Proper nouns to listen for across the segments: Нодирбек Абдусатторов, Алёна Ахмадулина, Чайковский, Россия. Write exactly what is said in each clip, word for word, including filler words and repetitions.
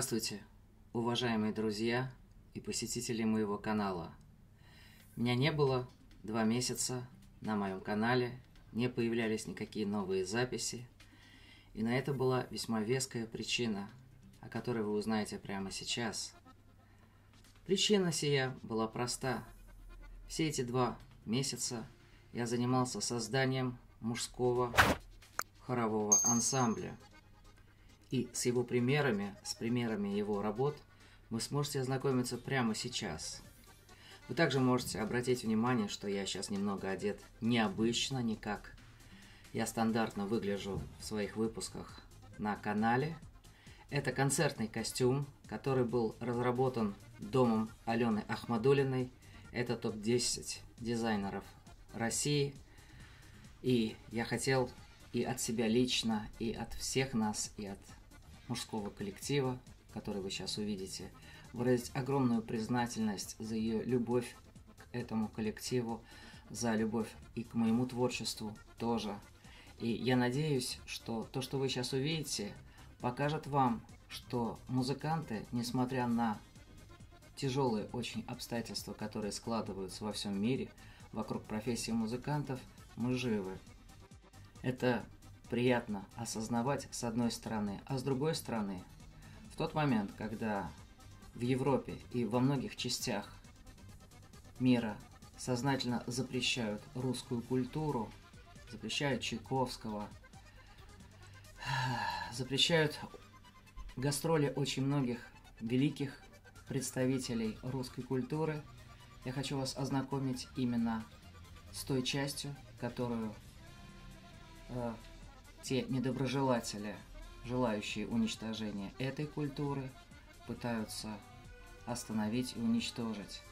Здравствуйте, уважаемые друзья и посетители моего канала. Меня не было два месяца на моем канале, не появлялись никакие новые записи, и на это была весьма веская причина, о которой вы узнаете прямо сейчас. Причина сия была проста. Все эти два месяца я занимался созданием мужского хорового ансамбля. И с его примерами, с примерами его работ, вы сможете ознакомиться прямо сейчас. Вы также можете обратить внимание, что я сейчас немного одет необычно, никак. Я стандартно выгляжу в своих выпусках на канале. Это концертный костюм, который был разработан домом Алёны Ахмадулиной. Это топ десять дизайнеров России. И я хотел и от себя лично, и от всех нас, и от мужского коллектива, который вы сейчас увидите, выразить огромную признательность за ее любовь к этому коллективу, за любовь и к моему творчеству тоже. И я надеюсь, что то, что вы сейчас увидите, покажет вам, что музыканты, несмотря на тяжелые очень обстоятельства, которые складываются во всем мире, вокруг профессии музыкантов, мы живы. Это приятно осознавать с одной стороны, а с другой стороны, в тот момент, когда в Европе и во многих частях мира сознательно запрещают русскую культуру, запрещают Чайковского, запрещают гастроли очень многих великих представителей русской культуры, я хочу вас ознакомить именно с той частью, которую те недоброжелатели, желающие уничтожения этой культуры, пытаются остановить и уничтожить.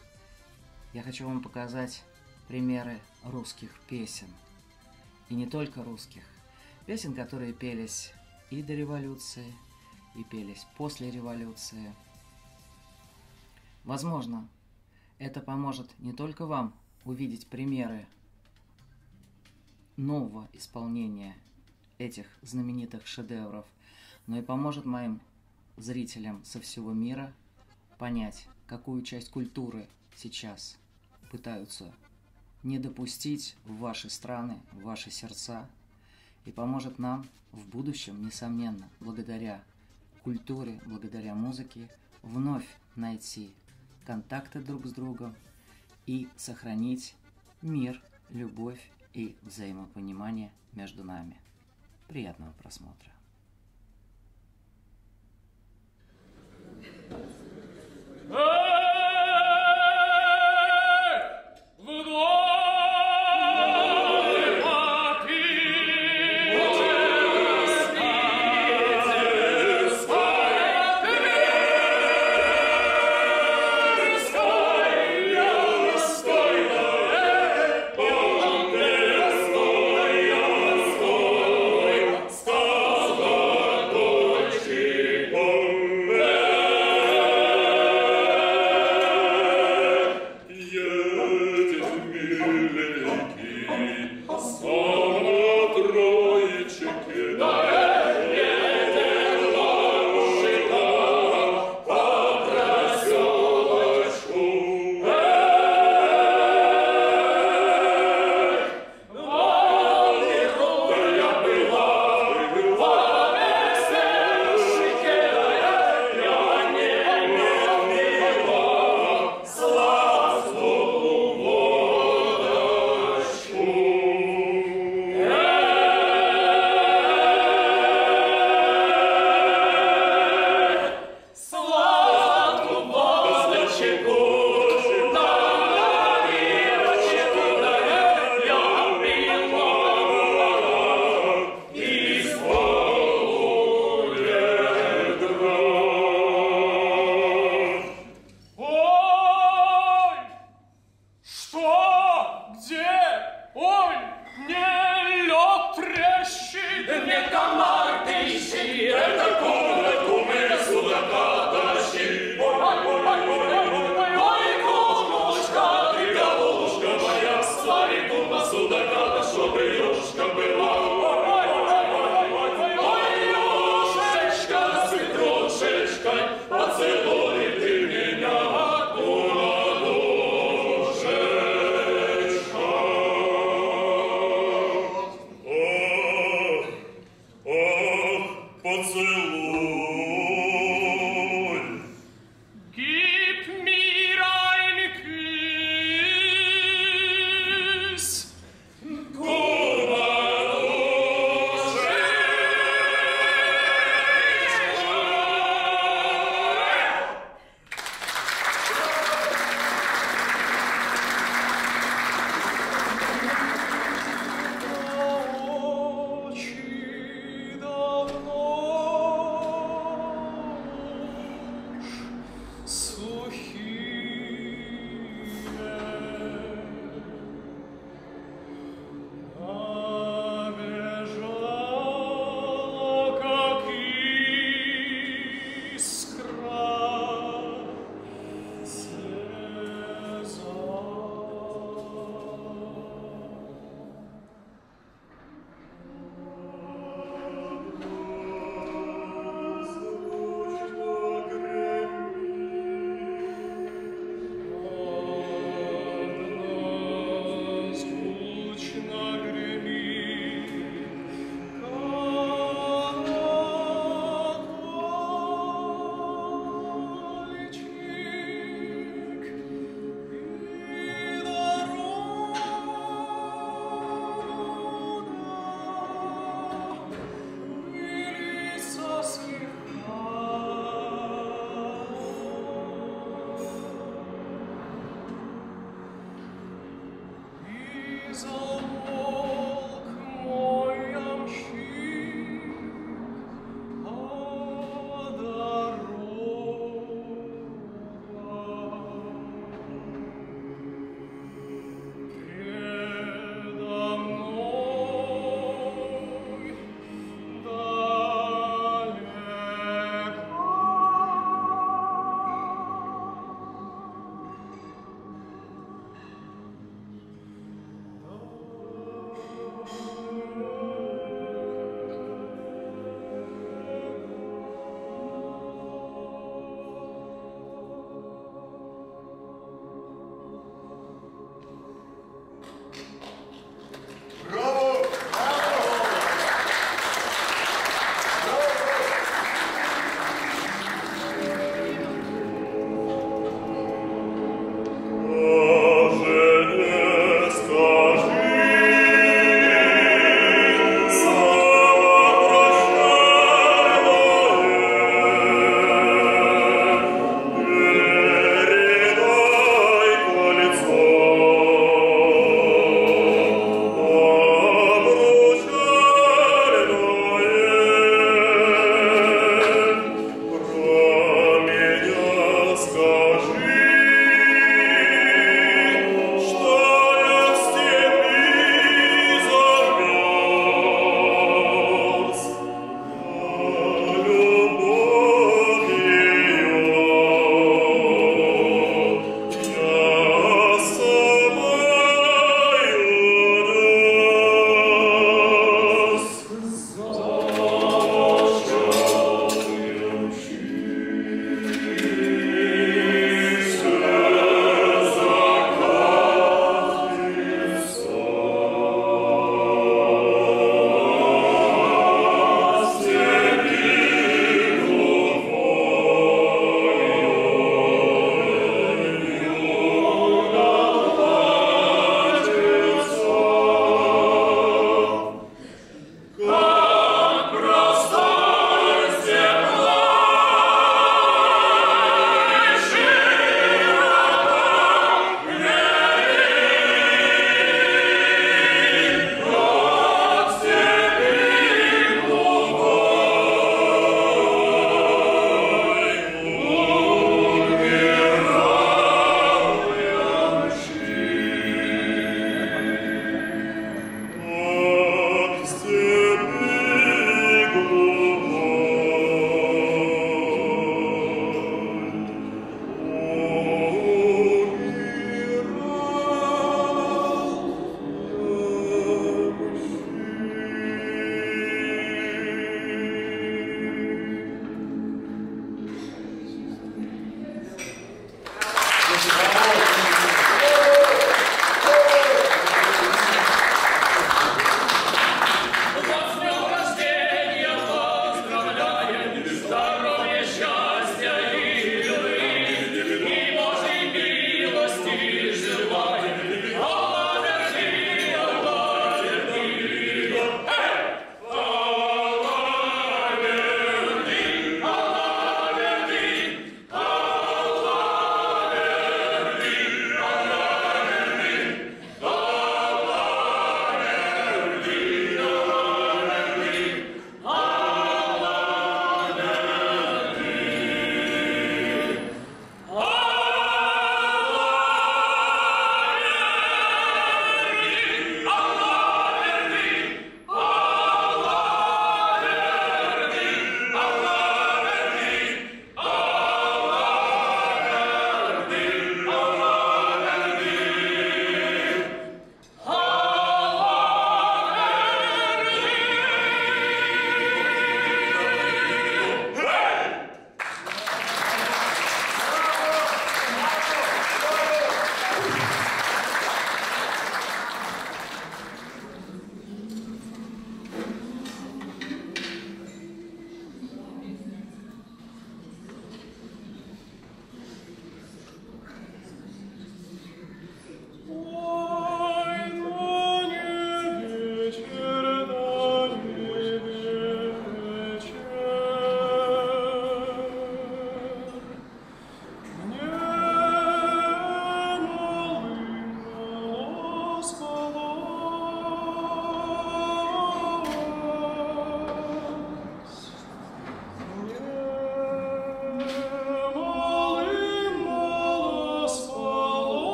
Я хочу вам показать примеры русских песен. И не только русских. Песен, которые пелись и до революции, и пелись после революции. Возможно, это поможет не только вам увидеть примеры нового исполнения этих знаменитых шедевров, но и поможет моим зрителям со всего мира понять, какую часть культуры сейчас пытаются не допустить в ваши страны, в ваши сердца, и поможет нам в будущем, несомненно, благодаря культуре, благодаря музыке, вновь найти контакты друг с другом и сохранить мир, любовь и взаимопонимание между нами. Приятного просмотра.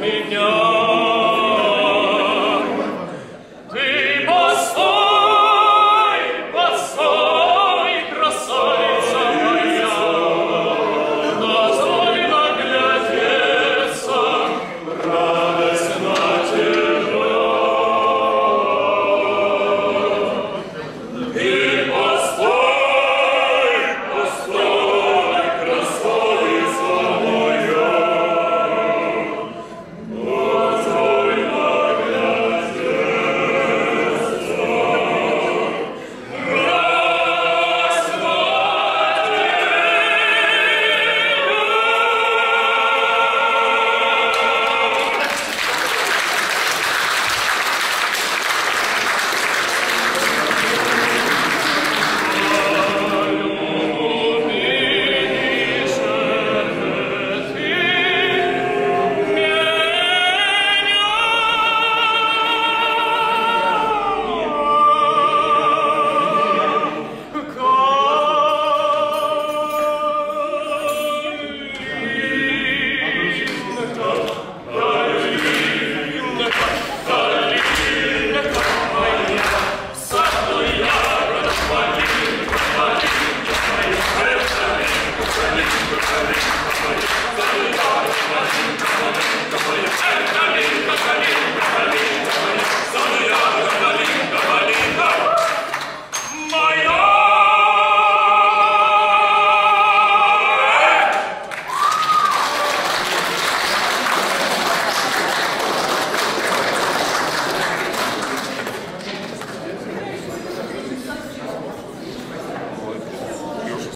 Меня.